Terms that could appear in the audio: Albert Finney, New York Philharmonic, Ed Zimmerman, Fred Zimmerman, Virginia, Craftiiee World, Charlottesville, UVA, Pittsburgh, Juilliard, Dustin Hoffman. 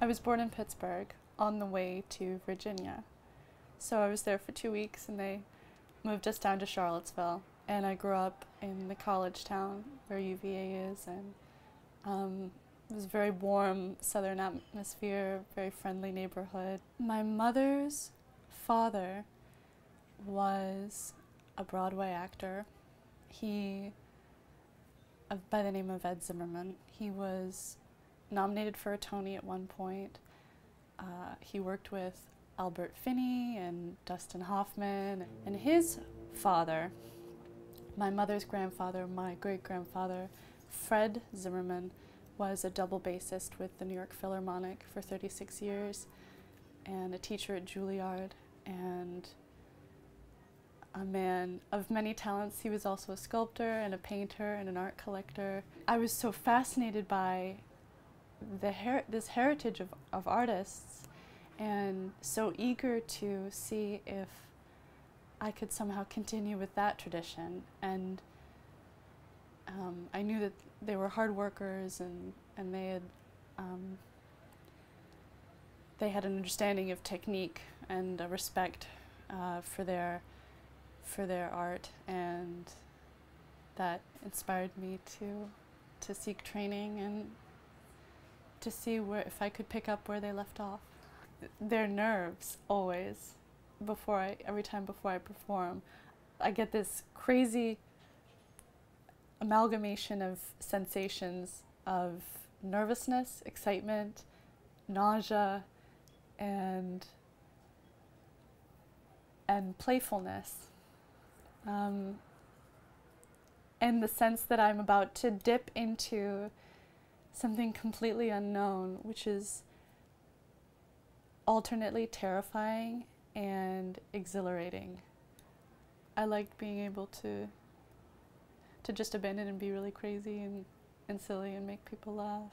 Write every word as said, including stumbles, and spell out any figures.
I was born in Pittsburgh on the way to Virginia. So I was there for two weeks and they moved us down to Charlottesville. And I grew up in the college town where U V A is, and um, it was a very warm southern atmosphere, very friendly neighborhood. My mother's father was a Broadway actor. He, uh, by the name of Ed Zimmerman, he was nominated for a Tony at one point. Uh, he worked with Albert Finney and Dustin Hoffman, and his father, my mother's grandfather, my great-grandfather, Fred Zimmerman, was a double bassist with the New York Philharmonic for thirty-six years and a teacher at Juilliard and a man of many talents. He was also a sculptor and a painter and an art collector. I was so fascinated by the her this heritage of, of artists, and so eager to see if I could somehow continue with that tradition. And um, I knew that they were hard workers, and, and they had um, they had an understanding of technique and a respect uh, for their for their art, and that inspired me to to seek training and to see where if I could pick up where they left off. Their nerves always before I every time before I perform, I get this crazy amalgamation of sensations of nervousness, excitement, nausea, and and playfulness, um, and the sense that I'm about to dip into something completely unknown, which is alternately terrifying and exhilarating. I like being able to to just abandon and be really crazy and, and silly and make people laugh.